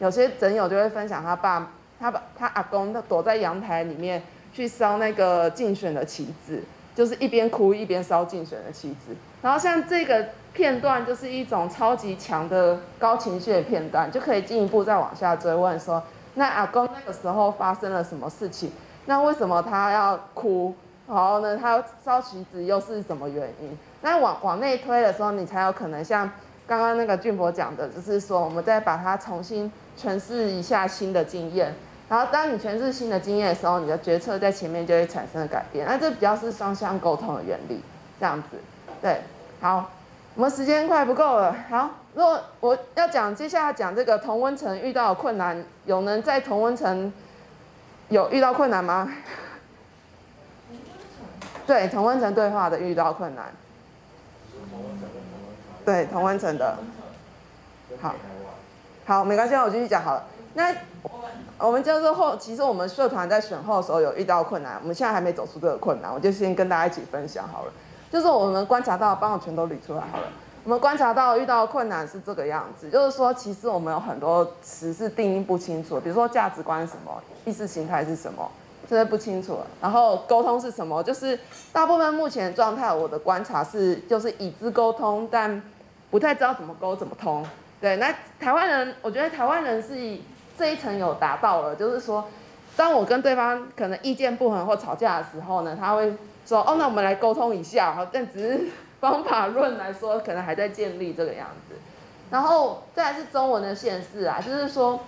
有些诊友就会分享他爸他把他阿公躲在阳台里面去烧那个竞选的旗帜，就是一边哭一边烧竞选的旗帜。然后像这个片段就是一种超级强的高情绪的片段，就可以进一步再往下追问说，那阿公那个时候发生了什么事情？那为什么他要哭？然后呢，他烧旗子又是什么原因？那往往内推的时候，你才有可能像刚刚那个俊博讲的，就是说我们再把它重新诠释一下新的经验。然后当你诠释新的经验的时候，你的决策在前面就会产生改变。那这比较是双向沟通的原理，这样子，对，好。我们时间快不够了，好，如果我要讲接下来讲这个同温层遇到的困难，有人在同温层有遇到困难吗？对，同温层对话的遇到困难。对，同温层的。好，好，没关系，我继续讲好了。那我们就是后，其实我们社团在选后的时候有遇到困难，我们现在还没走出这个困难，我就先跟大家一起分享好了。就是我们观察到，帮我全都捋出来好了。我们观察到遇到的困难是这个样子，就是说，其实我们有很多词是定义不清楚的，比如说价值观是什么，意识形态是什么，这些不清楚了。然后沟通是什么，就是大部分目前状态，我的观察是，就是已知沟通，但不太知道怎么沟怎么通。对，那台湾人，我觉得台湾人是这一层有达到了，就是说，当我跟对方可能意见不合或吵架的时候呢，他会说哦，那我们来沟通一下，好，但只是方法论来说，可能还在建立这个样子。然后再来是中文的限制啊，就是说，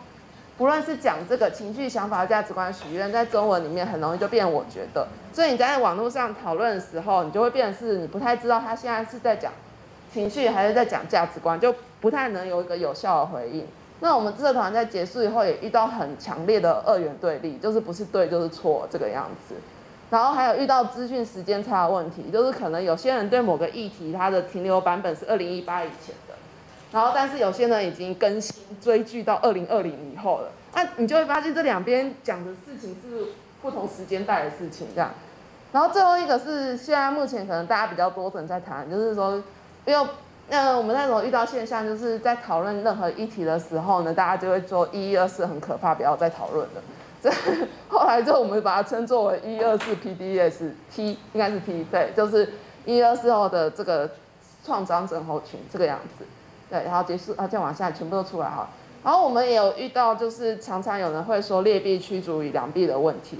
不论是讲这个情绪、想法、价值观、许愿，在中文里面很容易就变我觉得，所以你在网络上讨论的时候，你就会变成是你不太知道他现在是在讲情绪还是在讲价值观，就不太能有一个有效的回应。那我们社团在结束以后也遇到很强烈的二元对立，就是不是对就是错这个样子。然后还有遇到资讯时间差的问题，就是可能有些人对某个议题它的停留版本是二零一八以前的，然后但是有些人已经更新追剧到二零二零以后了，那你就会发现这两边讲的事情是不同时间带的事情这样。然后最后一个是现在目前可能大家比较多人在谈，就是说，因为那我们那种遇到现象，就是在讨论任何议题的时候呢，大家就会说一一二四很可怕，不要再讨论了。后来就我们把它称作为一二四 P D S T， 应该是 T， 对，就是一二四后的这个创伤症候群这个样子，对，然后结束，啊，再往下全部都出来哈。然后我们也有遇到，就是常常有人会说劣币驱逐于良币的问题。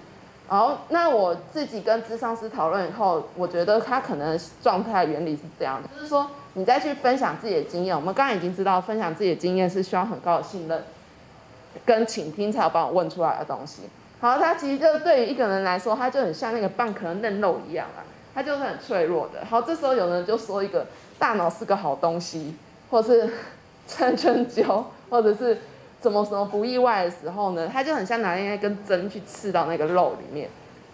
然后那我自己跟咨商师讨论以后，我觉得他可能状态原理是这样的，就是说你再去分享自己的经验。我们刚才已经知道，分享自己的经验是需要很高的信任跟倾听才有办法问出来的东西。好，它其实就对于一个人来说，它就很像那个半壳嫩肉一样啦，它就是很脆弱的。好，这时候有人就说一个大脑是个好东西，或是春春灸，或者是怎么什么不意外的时候呢，它就很像拿那根针去刺到那个肉里面。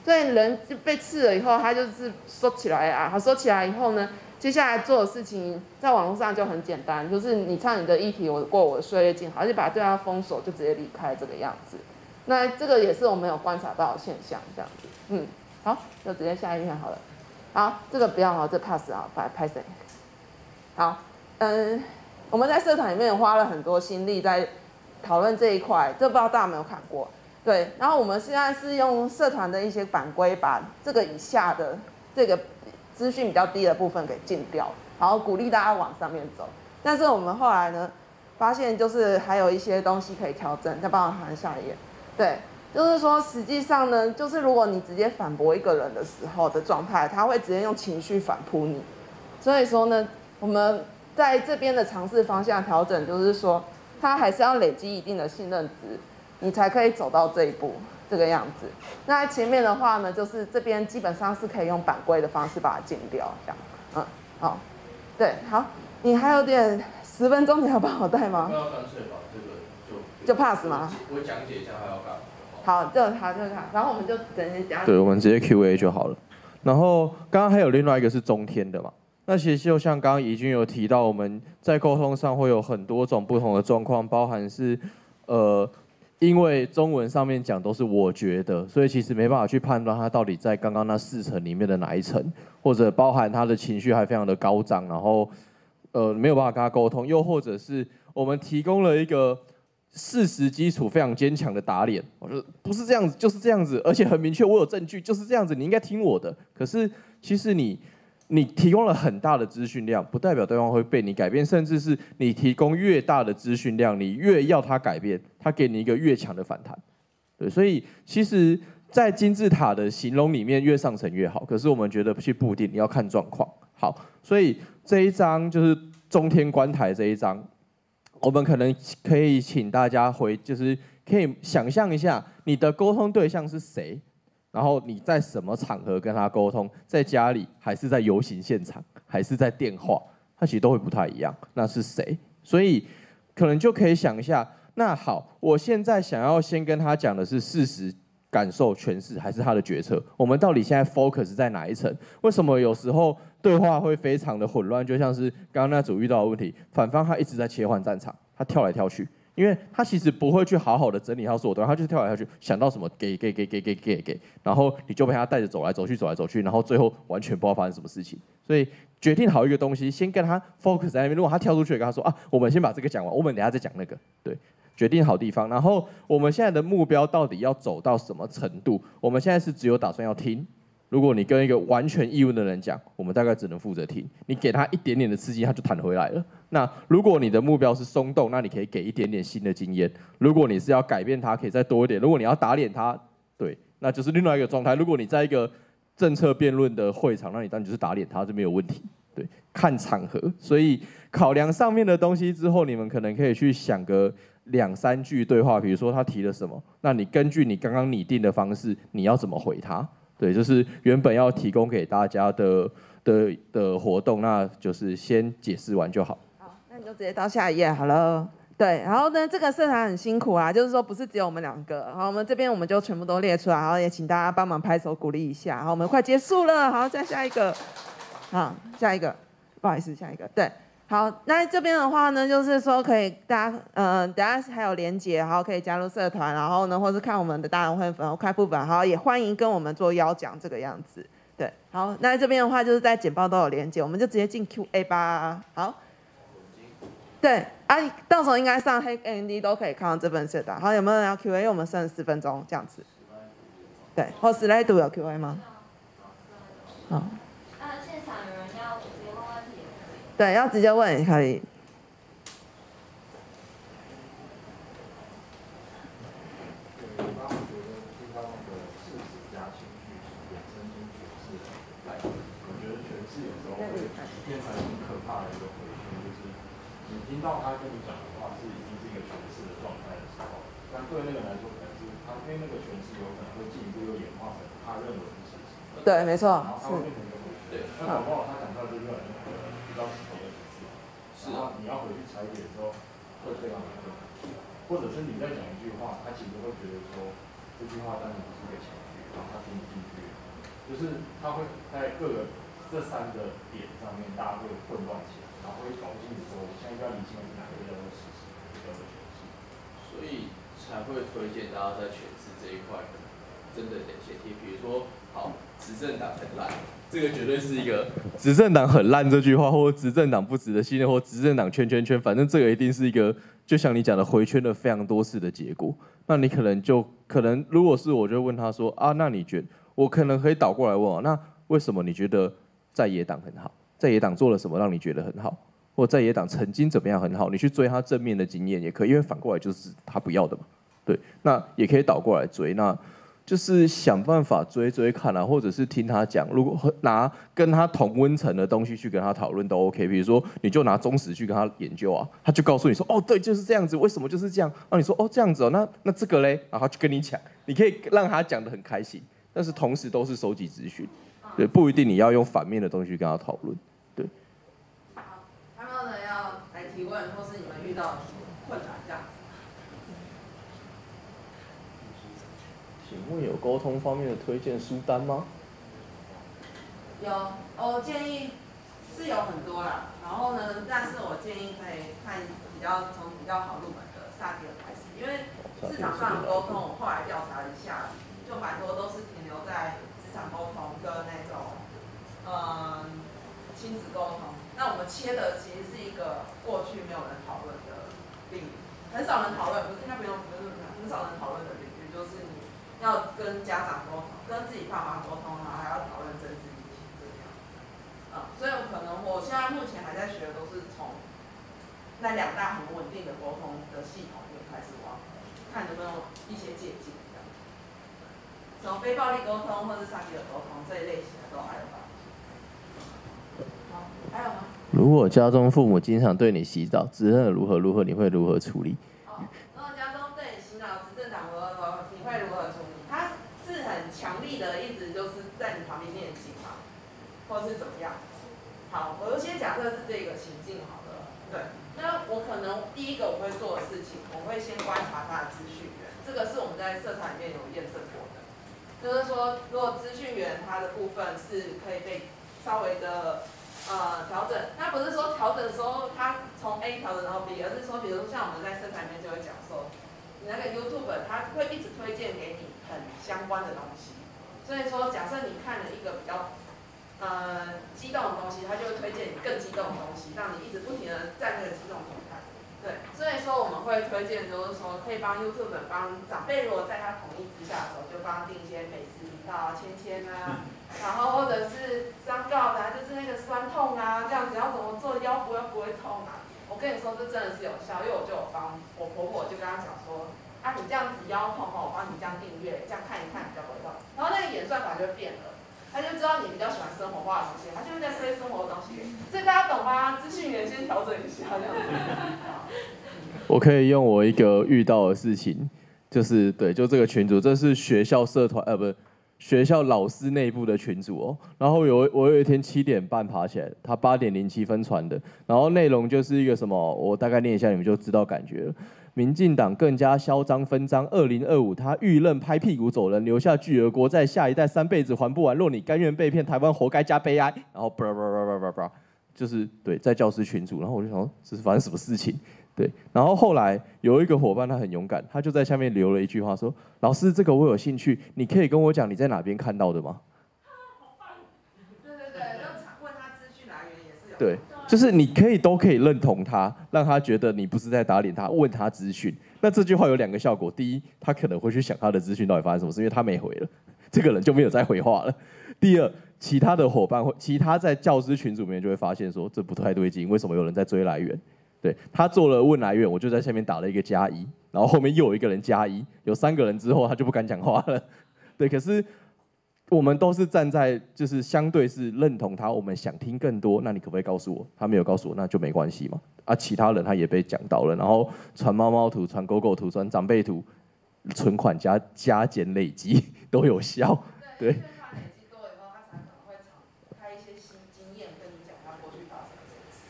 所以人被刺了以后，他就是缩起来啊。他缩起来以后呢，接下来做的事情在网络上就很简单，就是你唱你的议题，我过我的岁月静好，就把对方封锁，就直接离开这个样子。那这个也是我们有观察到的现象，这样子。嗯，好，就直接下一篇好了。好，这个不要好，这 pass 啊，拍拍谁？好，嗯，我们在社团里面花了很多心力在讨论这一块，这不知道大家有没有看过？对，然后我们现在是用社团的一些版规，把这个以下的这个资讯比较低的部分给禁掉，然后鼓励大家往上面走。但是我们后来呢，发现就是还有一些东西可以调整，再帮我看下一页。对，就是说实际上呢，就是如果你直接反驳一个人的时候的状态，他会直接用情绪反扑你。所以说呢，我们在这边的尝试方向调整，就是说他还是要累积一定的信任值。你才可以走到这一步，这个样子。那前面的话呢，就是这边基本上是可以用版规的方式把它禁掉，这样。嗯，好，对，好，你还有点十分钟，你要帮我带吗？那要干脆把这个就就 pass 吗？我讲解一下还要干。好，就好就好，然后我们就等一下。对，我们直接 Q A 就好了。然后刚刚还有另外一个是中天的嘛。那其实就像刚刚怡君有提到，我们在沟通上会有很多种不同的状况，包含是呃。因为中文上面讲都是我觉得，所以其实没办法去判断他到底在刚刚那四层里面的哪一层，或者包含他的情绪还非常的高涨，然后呃没有办法跟他沟通，又或者是我们提供了一个事实基础非常坚强的打脸，我说不是这样子，就是这样子，而且很明确，我有证据，就是这样子，你应该听我的。可是其实你你提供了很大的资讯量，不代表对方会被你改变，甚至是你提供越大的资讯量，你越要他改变。他给你一个越强的反弹，对，所以其实，在金字塔的形容里面，越上层越好。可是我们觉得去布定，你要看状况。好，所以这一章就是中天观台这一章，我们可能可以请大家回，就是可以想象一下你的沟通对象是谁，然后你在什么场合跟他沟通，在家里还是在游行现场，还是在电话，他其实都会不太一样。那是谁？所以可能就可以想一下。那好，我现在想要先跟他讲的是事实、感受、诠释，还是他的决策？我们到底现在 focus 在哪一层？为什么有时候对话会非常的混乱？就像是刚刚那组遇到的问题，反方他一直在切换战场，他跳来跳去，因为他其实不会去好好的整理他所有东西，他就跳来跳去，想到什么给给给给给给给，然后你就被他带着走来走去走来走去，然后最后完全不知道发生什么事情，所以。决定好一个东西，先跟他 focus 在那边。如果他跳出去，跟他说啊，我们先把这个讲完，我们等下再讲那个。对，决定好地方。然后我们现在的目标到底要走到什么程度？我们现在是只有打算要听。如果你跟一个完全义务的人讲，我们大概只能负责听。你给他一点点的刺激，他就弹回来了。那如果你的目标是松动，那你可以给一点点新的经验。如果你是要改变他，可以再多一点。如果你要打脸他，对，那就是另外一个状态。如果你在一个政策辩论的会场，那你当然就是打脸他，就没有问题。对，看场合，所以考量上面的东西之后，你们可能可以去想个两三句对话，比如说他提了什么，那你根据你刚刚拟定的方式，你要怎么回他？对，就是原本要提供给大家的的的活动，那就是先解释完就好。好，那你就直接到下一页好了。对，然后呢，这个社团很辛苦啊，就是说不是只有我们两个，然后我们这边我们就全部都列出来，然后也请大家帮忙拍手鼓励一下，好，我们快结束了，好，再下一个，好，下一个，不好意思，下一个，对，好，那这边的话呢，就是说可以大家，呃，等下还有连结，然后可以加入社团，然后呢，或是看我们的大人会粉、开副本，好，也欢迎跟我们做邀讲这个样子，对，好，那这边的话就是在简报都有连结，我们就直接进 Q A 吧，好。对啊，到时候应该上黑 N D 都可以看到这份社团。好，有没有人要 Q A？ 因为我们剩十分钟这样子。对，或 slido 有 Q A 吗？好。那现场有人要直接问问题？对，要直接问也可以。我觉得诠释是有时候变成很可怕的一个回圈，就是你听到他跟你讲的话是已经是一个诠释的状态的时候，但对那个来说可能是他因为那个诠释有可能会进一步又演化成他认为的事情。对，没错。然后他会变成一个回圈。对。那搞不好他讲到这个人比较熟的词，是啊，你要回去拆解的时候会非常难懂，或者是你在讲一句话，他其实会觉得说这句话当然不是一个情绪，然后他听不进去，就是他会在各个。 这三个点上面，大家会混乱起来，然后会搞不清楚说我现在要理清是哪个叫做事实，哪个叫做诠释，所以才会推荐大家在诠释这一块，真的得写题。比如说，好，执政党很烂，这个绝对是一个执政党很烂这句话，或者执政党不值得信任，或执政党圈圈圈，反正这个一定是一个，就像你讲的回圈了非常多次的结果。那你可能就可能，如果是我就问他说啊，那你觉得我可能可以倒过来问啊，那为什么你觉得？ 在野党很好，在野党做了什么让你觉得很好，或在野党曾经怎么样很好，你去追他正面的经验也可以，因为反过来就是他不要的嘛。对，那也可以倒过来追，那就是想办法追追看啊，或者是听他讲，如果拿跟他同温层的东西去跟他讨论都 OK。比如说，你就拿中史去跟他研究啊，他就告诉你说，哦，对，就是这样子，为什么就是这样？啊，你说，哦，这样子哦，那那这个嘞，然后就跟你讲，你可以让他讲得很开心，但是同时都是收集资讯。 对，不一定你要用反面的东西去跟他讨论。对。好，他们呢要来提问，或是你们遇到什么困难这样子。请问有沟通方面的推荐书单吗？有，我建议是有很多啦。然后呢，但是我建议可以看比较从比较好入门的萨提尔开始，因为市场上的沟通，我后来调查一下，就蛮多都是停留在。 沟通跟那种，嗯，亲子沟通，那我们切的其实是一个过去没有人讨论的领域，很少人讨论，不是应该不用，不是很少人讨论的领域，就是你要跟家长沟通，跟自己爸妈沟通，然后还要讨论政治议题这样子。嗯，所以我可能我现在目前还在学的都是从那两大很稳定的沟通的系统就开始往，看有没有一些借鉴。 从非暴力沟通或是上级的沟通这一类型的都还有吧？好，还有吗？如果家中父母经常对你洗澡，执政如何如何，你会如何处理？哦，如果家中对你洗脑，执政党如何如何，你会如何处理？他是很强力的，一直就是在你旁边念经嘛，或是怎么样？好，我就先假设是这个情境好了。对，那我可能第一个我会做的事情，我会先观察他的资讯源，这个是我们在社团里面有验证过的。 就是说，如果资讯源它的部分是可以被稍微的呃调整，那不是说调整的时候它从 A 调整到 B， 而是说，比如说像我们在生产里面就会讲说，你那个 YouTube 它会一直推荐给你很相关的东西，所以说假设你看了一个比较呃激动的东西，它就会推荐你更激动的东西，让你一直不停的在那个激动中看。对，所以说我们会推荐就是说可以帮 YouTube 帮长辈，如果在他同意之下的时候，就帮定一些美食频道啊、芊芊啊，然后或者是三告的、啊，就是那个酸痛啊，这样子要怎么做腰部又不会痛啊？我跟你说这真的是有效，因为我就有帮我婆婆就跟她讲说，啊你这样子腰痛哦，我帮你这样订阅，这样看一看比较不会痛。然后那个演算法就变了，他就知道你比较喜欢生活化的东西，他就会在推生活的东西，所以大家懂吗？资讯源先调整一下这样子。我可以用我一个遇到的事情，就是对，就这个群组，这是学校社团，呃，不是学校老师内部的群组哦。然后有我有一天七点半爬起来，他八点零七分传的，然后内容就是一个什么，我大概念一下你们就知道感觉了。民进党更加嚣张分赃，二零二五他预任拍屁股走人，留下巨额国债，下一代三辈子还不完。若你甘愿被骗，台湾活该加悲哀。然后叭叭叭叭叭叭，就是对，在教师群组，然后我就想，这是发生什么事情？ 对，然后后来有一个伙伴，他很勇敢，他就在下面留了一句话说：“老师，这个我有兴趣，你可以跟我讲你在哪边看到的吗？”对对对，问他资讯来源也是有。对，就是你可以都可以认同他，让他觉得你不是在打脸他，问他资讯。那这句话有两个效果：第一，他可能会去想他的资讯到底发生什么事，因为他没回了，这个人就没有再回话了；第二，其他的伙伴会，其他在教师群组里面就会发现说，这不太对劲，为什么有人在追来源？ 对他做了问来源，我就在下面打了一个加一，然后后面又有一个人加一，有三个人之后他就不敢讲话了。对，可是我们都是站在就是相对是认同他，我们想听更多。那你可不可以告诉我？他没有告诉我，那就没关系嘛。啊，其他人他也被讲到了，然后传猫猫图、传狗狗图、传长辈图，存款加加减累积都有效。对。对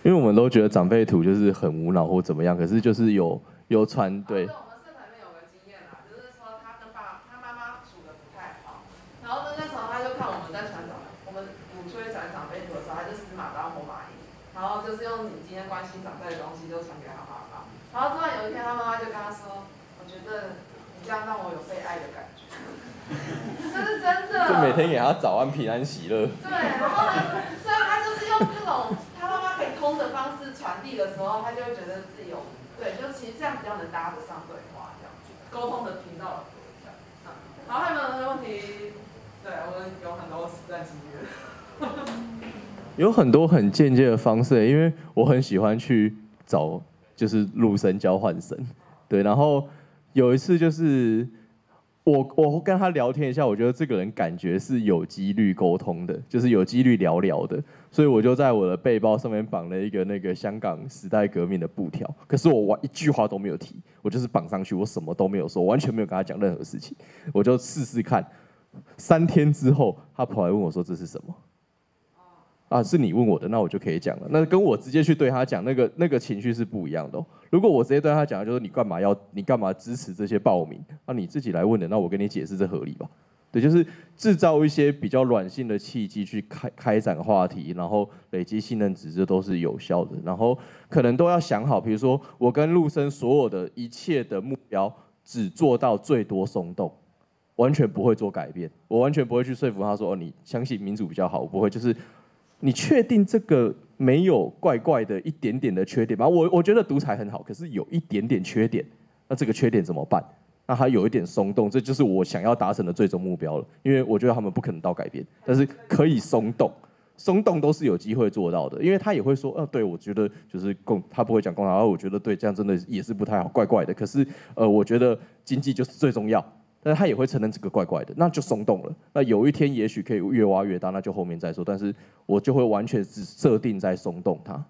因为我们都觉得长辈图就是很无脑或怎么样，可是就是有有传对。啊、我们社团里面有个经验啦，就是说他跟爸他妈妈煮的不太好，然后呢那时候他就看我们在传长，我们我出去传长辈图的时候，他就死马当活马医，然后就是用你今天关心长辈的东西就传给他妈妈，然后突然有一天他妈妈就跟他说，我觉得你这样让我有被爱的感觉，这是真的。就每天给他早安平安喜乐。对，然后呢，所以他就是用这种。的方式传递的时候，他就会觉得自己有对，就其实这样比较能搭得上对话，这样子沟通的频道这样。然后还有没有问题？对我们有很多实战经验，有很多很间接的方式，因为我很喜欢去找就是入神交换神，对。然后有一次就是我我跟他聊天一下，我觉得这个人感觉是有几率沟通的，就是有几率聊聊的。 所以我就在我的背包上面绑了一个那个香港时代革命的布条，可是我一句话都没有提，我就是绑上去，我什么都没有说，完全没有跟他讲任何事情，我就试试看。三天之后，他跑来问我说：“这是什么？”啊，是你问我的，那我就可以讲了。那跟我直接去对他讲，那个那个情绪是不一样的哦。如果我直接对他讲，就是你干嘛要你干嘛支持这些暴民？那、啊、你自己来问的，那我跟你解释，这合理吧？ 对，就是制造一些比较软性的契机去开开展话题，然后累积信任值，这都是有效的。然后可能都要想好，比如说我跟陆生所有的一切的目标，只做到最多松动，完全不会做改变，我完全不会去说服他说哦，你相信民主比较好，我不会。就是你确定这个没有怪怪的一点点的缺点吧？我我觉得独裁很好，可是有一点点缺点，那这个缺点怎么办？ 那他有一点松动，这就是我想要达成的最终目标了。因为我觉得他们不可能到改变，但是可以松动，松动都是有机会做到的。因为他也会说，呃、啊，对我觉得就是共，他不会讲共产党，我觉得对这样真的也是不太好，怪怪的。可是，呃，我觉得经济就是最重要，但是他也会承认这个怪怪的，那就松动了。那有一天也许可以越挖越大，那就后面再说。但是我就会完全只设定在松动它。